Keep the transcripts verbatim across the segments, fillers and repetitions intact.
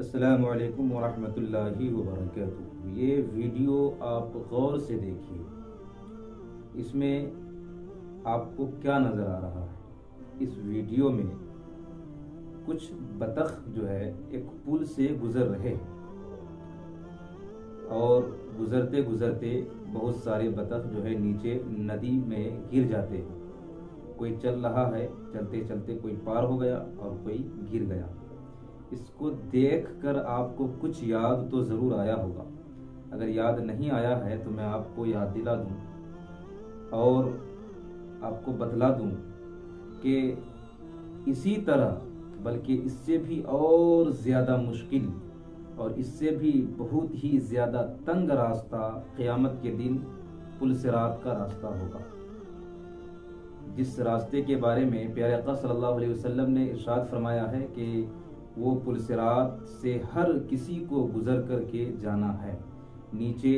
अस्सलाम वालेकुम वरहमतुल्लाहि वबरकातुहू। ये वीडियो आप गौर से देखिए, इसमें आपको क्या नज़र आ रहा है। इस वीडियो में कुछ बतख जो है एक पुल से गुज़र रहे और गुज़रते गुज़रते बहुत सारे बतख जो है नीचे नदी में गिर जाते हैं। कोई चल रहा है, चलते चलते कोई पार हो गया और कोई गिर गया। इसको देखकर आपको कुछ याद तो ज़रूर आया होगा, अगर याद नहीं आया है तो मैं आपको याद दिला दूं और आपको बतला दूं कि इसी तरह बल्कि इससे भी और ज़्यादा मुश्किल और इससे भी बहुत ही ज़्यादा तंग रास्ता क़यामत के दिन पुल सिरात का रास्ता होगा, जिस रास्ते के बारे में प्यारे आका सल्लल्लाहु अलैहि वसल्लम ने इरशाद फरमाया है कि वो पुल सिरात से हर किसी को गुज़र कर के जाना है। नीचे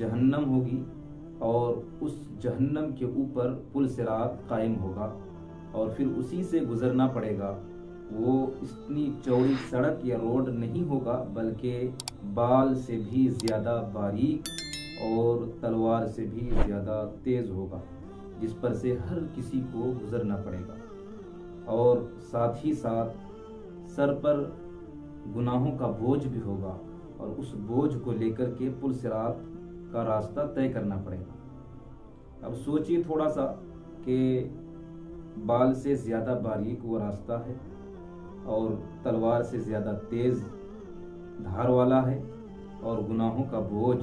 जहन्नम होगी और उस जहन्नम के ऊपर पुल सिरात कायम होगा और फिर उसी से गुज़रना पड़ेगा। वो इतनी चौड़ी सड़क या रोड नहीं होगा बल्कि बाल से भी ज़्यादा बारीक और तलवार से भी ज़्यादा तेज़ होगा, जिस पर से हर किसी को गुज़रना पड़ेगा और साथ ही साथ सर पर गुनाहों का बोझ भी होगा और उस बोझ को लेकर के पुल सिरात का रास्ता तय करना पड़ेगा। अब सोचिए थोड़ा सा कि बाल से ज़्यादा बारीक वो रास्ता है और तलवार से ज़्यादा तेज़ धार वाला है और गुनाहों का बोझ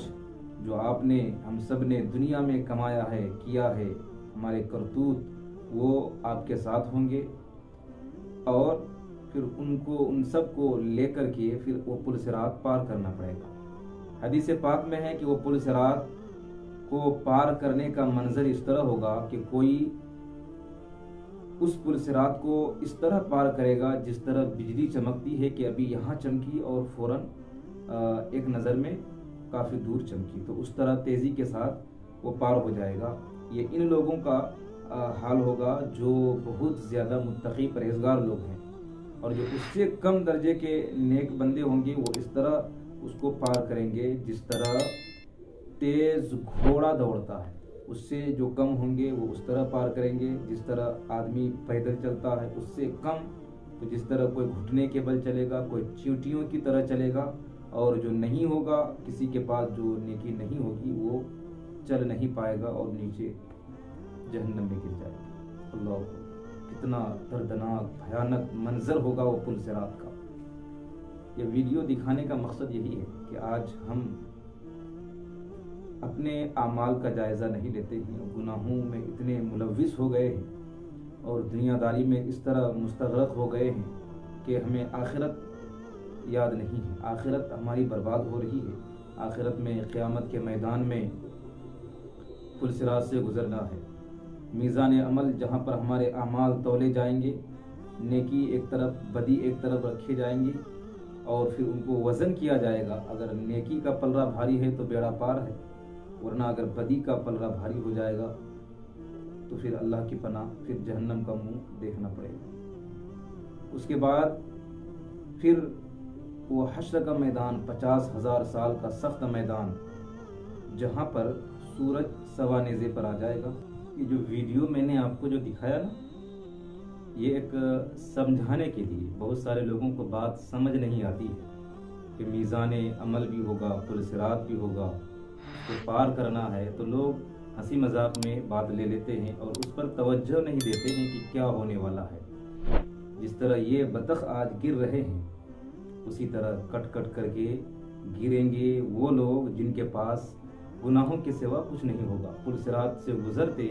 जो आपने हम सब ने दुनिया में कमाया है, किया है, हमारे करतूत वो आपके साथ होंगे और फिर उनको उन सब को लेकर के फिर वो पुल सिरात पार करना पड़ेगा। हदीस पाक में है कि वो पुल सिरात को पार करने का मंजर इस तरह होगा कि कोई उस पुल सिरात को इस तरह पार करेगा जिस तरह बिजली चमकती है कि अभी यहाँ चमकी और फौरन एक नज़र में काफ़ी दूर चमकी, तो उस तरह तेज़ी के साथ वो पार हो जाएगा। ये इन लोगों का हाल होगा जो बहुत ज़्यादा मुत्तकी परहेजगार लोग हैं, और जो उससे कम दर्जे के नेक बंदे होंगे वो इस तरह उसको पार करेंगे जिस तरह तेज़ घोड़ा दौड़ता है। उससे जो कम होंगे वो उस तरह पार करेंगे जिस तरह आदमी पैदल चलता है, उससे कम तो जिस तरह कोई घुटने के बल चलेगा, कोई चींटियों की तरह चलेगा, और जो नहीं होगा किसी के पास जो नेकी नहीं होगी वो चल नहीं पाएगा और नीचे जहन्नम में गिर जाएगा। अल्लाह, कितना दर्दनाक भयानक मंजर होगा वो पुल सिरात का। ये वीडियो दिखाने का मकसद यही है कि आज हम अपने आमाल का जायज़ा नहीं लेते हैं, गुनाहों में इतने मुलविस हो गए हैं और दुनियादारी में इस तरह मुस्तग़रक़ हो गए हैं कि हमें आखिरत याद नहीं है। आखिरत हमारी बर्बाद हो रही है, आखिरत में क़यामत के मैदान में पुल सिरात से गुज़रना है। मीज़ान अमल जहाँ पर हमारे अमाल तोले जाएंगे, नेकी एक तरफ बदी एक तरफ रखे जाएंगे और फिर उनको वज़न किया जाएगा। अगर नेकी का पलड़ा भारी है तो बेड़ा पार है, वरना अगर बदी का पलड़ा भारी हो जाएगा तो फिर अल्लाह की पनाह, फिर जहन्नम का मुंह देखना पड़ेगा। उसके बाद फिर वो हश्र का मैदान, पचास हज़ार साल का सख्त मैदान, जहाँ पर सूरज सवा नेज़े पर आ जाएगा। ये जो वीडियो मैंने आपको जो दिखाया ना, ये एक समझाने के लिए, बहुत सारे लोगों को बात समझ नहीं आती है कि मीज़ाने अमल भी होगा, पुल सिरात भी होगा, उसको पार करना है, तो लोग हंसी मजाक में बात ले लेते हैं और उस पर तवज्जो नहीं देते हैं कि क्या होने वाला है। जिस तरह ये बतख आज गिर रहे हैं उसी तरह कट कट करके गिरेंगे वो लोग जिनके पास गुनाहों के सिवा कुछ नहीं होगा। पुल सिरात से गुज़रते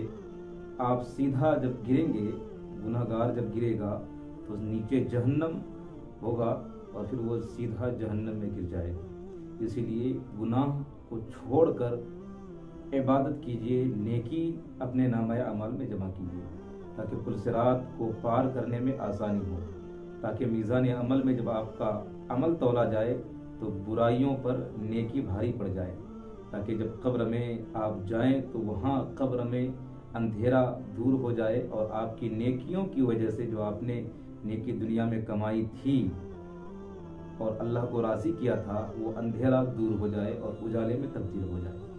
आप सीधा जब गिरेंगे, गुनाहगार जब गिरेगा तो नीचे जहन्नम होगा और फिर वो सीधा जहन्नम में गिर जाएगा। इसीलिए गुनाह को छोड़कर इबादत कीजिए, नेकी अपने नामा अमाल में जमा कीजिए ताकि पुल सिरात को पार करने में आसानी हो, ताकि मीज़ान अमल में जब आपका अमल तोला जाए तो बुराइयों पर नेकी भारी पड़ जाए, ताकि जब कब्र में आप जाएं तो वहाँ कब्र में अंधेरा दूर हो जाए और आपकी नेकियों की वजह से जो आपने नेकी दुनिया में कमाई थी और अल्लाह को राज़ी किया था वो अंधेरा दूर हो जाए और उजाले में तब्दील हो जाए।